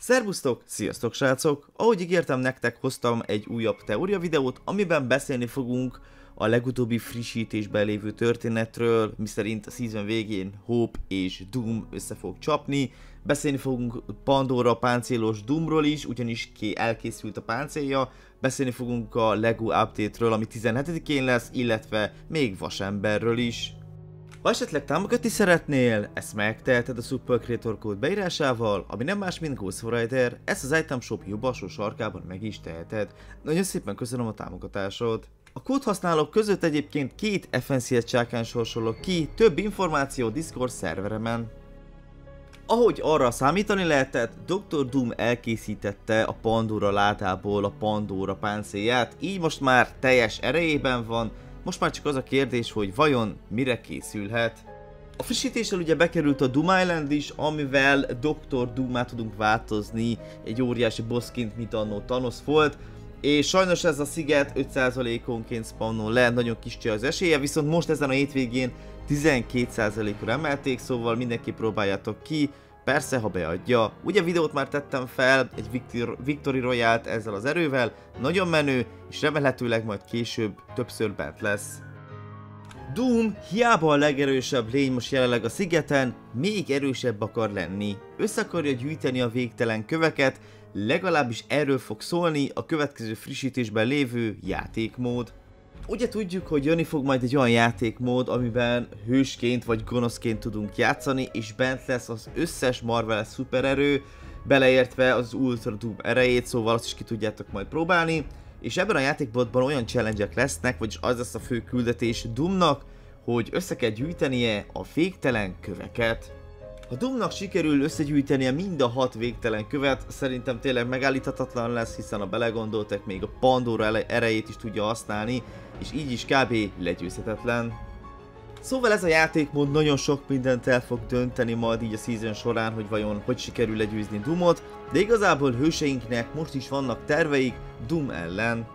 Szerbusztok, sziasztok srácok! Ahogy ígértem nektek, hoztam egy újabb teória videót, amiben beszélni fogunk a legutóbbi frissítésben lévő történetről, miszerint a season végén Hope és Doom össze fog csapni. Beszélni fogunk Pandora páncélos Doomról is, ugyanis elkészült a páncélja. Beszélni fogunk a LEGO update-ről, ami 17-én lesz, illetve még Vasemberről is. Ha esetleg támogatni szeretnél, ezt megteheted a Super Creator Code beírásával, ami nem más, mint Ghost4Rider, ezt az item shop jobb alsó sarkában meg is teheted. Nagyon szépen köszönöm a támogatásod! A kódhasználók között egyébként két FNC-et csákán sorsolok ki, több információ Discord szerveremen. Ahogy arra számítani lehetett, Dr. Doom elkészítette a Pandora látából a Pandora páncélját, így most már teljes erejében van. Most már csak az a kérdés, hogy vajon mire készülhet. A frissítéssel ugye bekerült a Doom Island is, amivel Dr. Doom-át tudunk változni egy óriási bossként, mint annó Thanos volt. És sajnos ez a sziget 5%-onként spawnol le, nagyon kis csaj az esélye, viszont most ezen a hétvégén 12%-ra emelték, szóval mindenki próbáljátok ki, persze ha beadja. Ugye videót már tettem fel, egy Victory Royale-t ezzel az erővel, nagyon menő, és remélhetőleg majd később többször bent lesz. Doom hiába a legerősebb lény most jelenleg a szigeten, még erősebb akar lenni. Össze akarja gyűjteni a végtelen köveket, legalábbis erről fog szólni a következő frissítésben lévő játékmód. Ugye tudjuk, hogy jönni fog majd egy olyan játékmód, amiben hősként vagy gonoszként tudunk játszani, és bent lesz az összes Marvel szupererő, beleértve az Ultra Doom erejét, szóval azt is ki tudjátok majd próbálni. És ebben a játékbotban olyan challenge-ek lesznek, vagyis az lesz a fő küldetés Doomnak, hogy össze kell gyűjtenie a végtelen köveket. Ha Doomnak sikerül összegyűjtenie mind a 6 végtelen követ, szerintem tényleg megállíthatatlan lesz, hiszen a belegondoltak még a Pandora erejét is tudja használni, és így is kb. Legyőzhetetlen. Szóval ez a játékmód nagyon sok mindent el fog dönteni majd így a season során, hogy vajon hogy sikerül legyőzni Doomot, de igazából hőseinknek most is vannak terveik Doom ellen.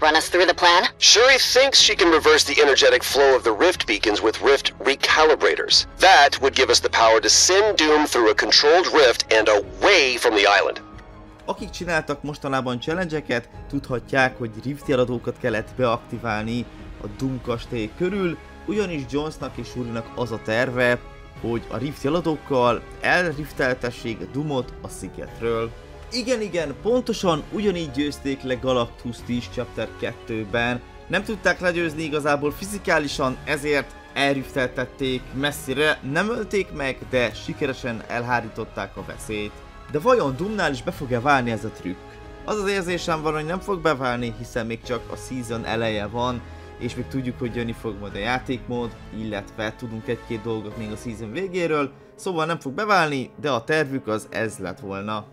Run us through the plan. Shuri thinks she can reverse the energetic flow of the rift beacons with rift recalibrators. That would give us the power to send Doom through a controlled rift and away from the island. Akik csináltak mostanában challenge-eket, tudhatják, hogy riftjeladókat kellett beaktiválni a Doom kastély körül, ugyanis Jonesnak és Shurinak az a terve, hogy a riftjeladókkal elrifteltessék a Doomot a szigetről. Igen, pontosan ugyanígy győzték le Galactust is Chapter 2-ben. Nem tudták legyőzni igazából fizikálisan, ezért elrifteltették messzire, nem ölték meg, de sikeresen elhárították a veszélyt. De vajon Doomnál is be fog-e válni ez a trükk? Az az érzésem van, hogy nem fog beválni, hiszen még csak a season eleje van, és még tudjuk, hogy jönni fog majd a játékmód, illetve tudunk egy-két dolgot még a season végéről, szóval nem fog beválni, de a tervük az ez lett volna.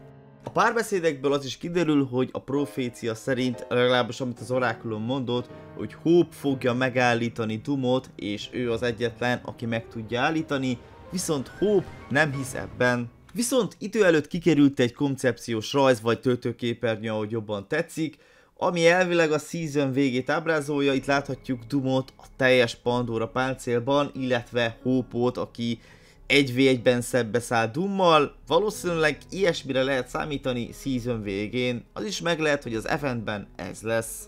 A párbeszédekből az is kiderül, hogy a profécia szerint, legalábbis amit az orákulum mondott, hogy Hope fogja megállítani Doomot, és ő az egyetlen, aki meg tudja állítani, viszont Hope nem hisz ebben. Viszont idő előtt kikerült egy koncepciós rajz vagy töltőképernyő, ahogy jobban tetszik, ami elvileg a season végét ábrázolja, itt láthatjuk Doomot a teljes Pandora páncélban, illetve Hope-ot, aki 1v1-ben szebbe száll Doommal, valószínűleg ilyesmire lehet számítani season végén, az is meg lehet, hogy az eventben ez lesz.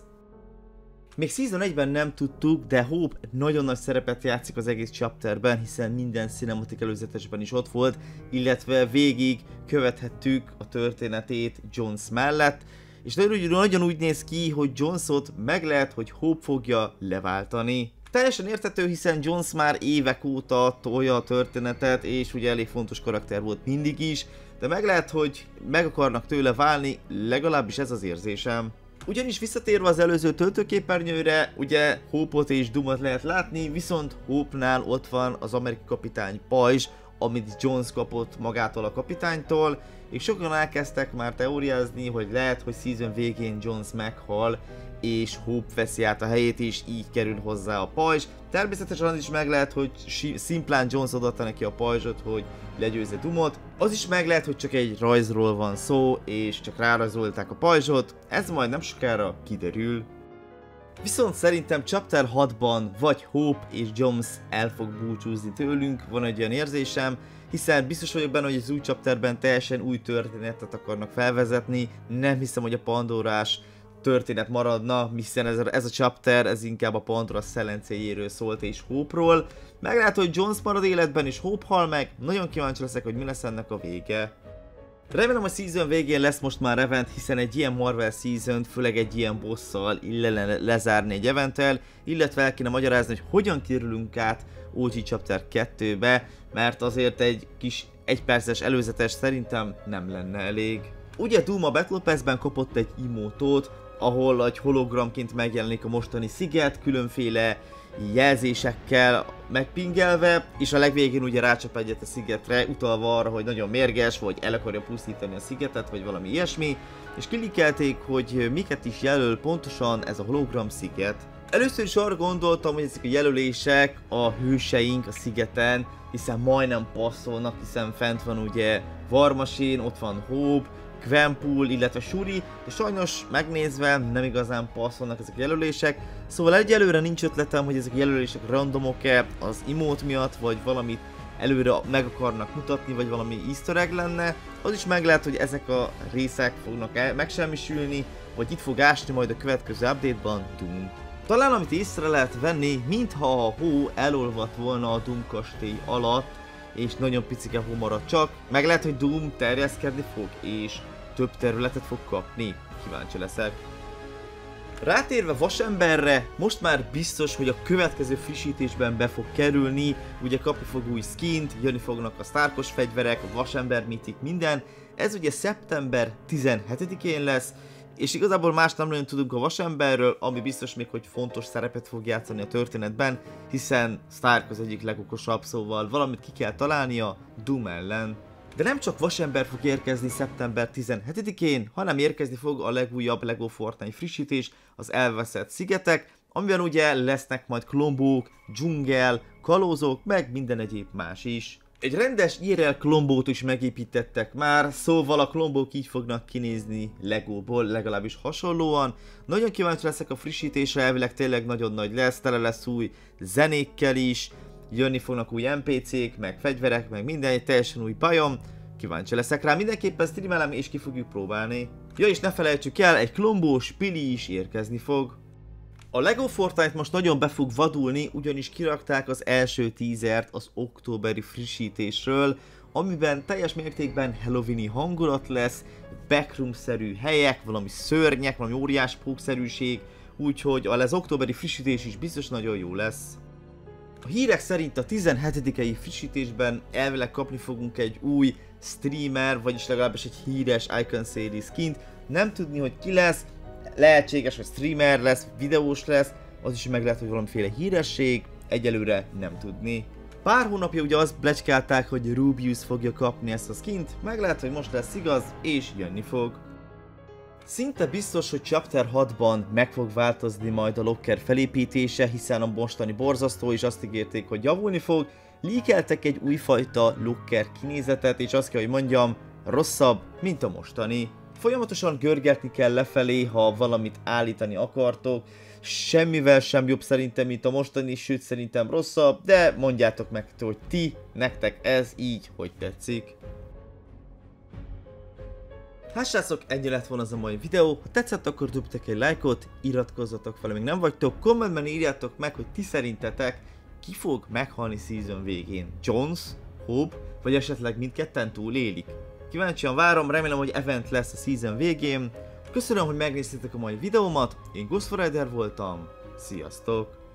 Még season 1-ben nem tudtuk, de Hope nagyon nagy szerepet játszik az egész chapterben, hiszen minden cinematik előzetesben is ott volt, illetve végig követhettük a történetét Jones mellett, és nagyon úgy néz ki, hogy Jonesot meg lehet, hogy Hope fogja leváltani. Teljesen érthető, hiszen Jones már évek óta tolja a történetet, és ugye elég fontos karakter volt mindig is, de meg lehet, hogy meg akarnak tőle válni, legalábbis ez az érzésem. Ugyanis visszatérve az előző töltőképernyőre, ugye Hope-ot és Doomot lehet látni, viszont Hope-nál ott van az amerikai kapitány pajzs, amit Jones kapott magától a kapitánytól, és sokan elkezdtek már teóriázni, hogy lehet, hogy season végén Jones meghal, és Hope veszi át a helyét, és így kerül hozzá a pajzs. Természetesen az is meg lehet, hogy szimplán Jones odatta neki a pajzsot, hogy legyőzze Doomot. Az is meg lehet, hogy csak egy rajzról van szó, és csak rárajzolták a pajzsot. Ez majd nem sokára kiderül. Viszont szerintem Chapter 6-ban vagy Hope és Jones el fog búcsúzni tőlünk, van egy olyan érzésem, hiszen biztos vagyok benne, hogy az új chapterben teljesen új történetet akarnak felvezetni, nem hiszem, hogy a pandorás történet maradna, hiszen ez a chapter, ez inkább a Pandora szelencéjéről szólt és Hope-ról. Meglátod, hogy Jones marad életben és Hope hal meg, nagyon kíváncsi leszek, hogy mi lesz ennek a vége. Remélem a season végén lesz most már event, hiszen egy ilyen Marvel season főleg egy ilyen bosszal illene lezárni egy eventtel, illetve el kéne magyarázni, hogy hogyan kerülünk át OG Chapter 2-be, mert azért egy kis egyperces előzetes szerintem nem lenne elég. Ugye Doom a Battle Pass-ben kapott egy emote-ot, ahol egy hologramként megjelenik a mostani sziget, különféle jelzésekkel megpingelve, és a legvégén ugye rácsap egyet a szigetre, utalva arra, hogy nagyon mérges, vagy el akarja pusztítani a szigetet, vagy valami ilyesmi, és kilikelték, hogy miket is jelöl pontosan ez a hologram sziget. Először is arra gondoltam, hogy ezek a jelölések a hőseink a szigeten, hiszen majdnem passzolnak, hiszen fent van ugye Varmasin, ott van Hope, Gwenpool, illetve Shuri, de sajnos megnézve nem igazán passzolnak ezek a jelölések, szóval egyelőre nincs ötletem, hogy ezek a jelölések randomok-e az emote miatt, vagy valamit előre meg akarnak mutatni, vagy valami easter egg lenne. Az is meg lehet, hogy ezek a részek fognak megsemmisülni, vagy itt fog ásni majd a következő update-ban Doom. Talán amit észre lehet venni, mintha a hó elolvadt volna a Doom kastély alatt, és nagyon picike hó marad csak, meg lehet, hogy Doom terjeszkedni fog, és több területet fog kapni. Kíváncsi leszek. Rátérve Vasemberre, most már biztos, hogy a következő frissítésben be fog kerülni, ugye kapni fog új skint, jönni fognak a Starkos fegyverek, a Vasember mítik, minden. Ez ugye szeptember 17-én lesz, és igazából más nem nagyon tudunk a Vasemberről, ami biztos még, hogy fontos szerepet fog játszani a történetben, hiszen Stark az egyik legokosabb, szóval valamit ki kell találnia Doom ellen. De nem csak Vasember fog érkezni szeptember 17-én, hanem érkezni fog a legújabb LEGO Fortnite frissítés, az elveszett szigetek, amiben ugye lesznek majd klombók, dzsungel, kalózok, meg minden egyéb más is. Egy rendes IRL klombót is megépítettek már, szóval a klombók így fognak kinézni Legóból, legalábbis hasonlóan. Nagyon kíváncsi leszek a frissítésre, elvileg tényleg nagyon nagy lesz, tele lesz új zenékkel is, jönni fognak új NPC-k, meg fegyverek, meg minden, egy teljesen új pályam. Kíváncsi leszek rá, mindenképpen streamelem és ki fogjuk próbálni. Ja, és ne felejtsük el, egy klombós pili is érkezni fog. A LEGO Fortnite most nagyon be fog vadulni, ugyanis kirakták az első teasert az októberi frissítésről, amiben teljes mértékben halloweeni hangulat lesz, backroom-szerű helyek, valami szörnyek, valami óriás pókszerűség, úgyhogy az októberi frissítés is biztos nagyon jó lesz. A hírek szerint a 17-i frissítésben elvileg kapni fogunk egy új streamer, vagyis legalábbis egy híres Icon Series skint, nem tudni, hogy ki lesz. Lehetséges, hogy streamer lesz, videós lesz, az is meg lehet, hogy valamiféle híresség, egyelőre nem tudni. Pár hónapja ugye azt blecskálták, hogy Rubius fogja kapni ezt a skint, meg lehet, hogy most lesz igaz, és jönni fog. Szinte biztos, hogy Chapter 6-ban meg fog változni majd a Locker felépítése, hiszen a mostani borzasztó is azt ígérték, hogy javulni fog. Leakeltek egy újfajta Locker kinézetet, és azt kell, hogy mondjam, rosszabb, mint a mostani. Folyamatosan görgetni kell lefelé, ha valamit állítani akartok, semmivel sem jobb szerintem, mint a mostani, sőt szerintem rosszabb, de mondjátok meg, hogy ti, nektek ez így, hogy tetszik. Hát srácok, ennyi lett volna az a mai videó, ha tetszett, akkor dobjatok egy lájkot, iratkozzatok fel, még nem vagytok, kommentben írjátok meg, hogy ti szerintetek ki fog meghalni season végén, Jones, Hope, vagy esetleg mindketten túlélik. Kíváncsian várom, remélem, hogy event lesz a season végén. Köszönöm, hogy megnéztétek a mai videómat, én Ghost4Rider voltam, sziasztok!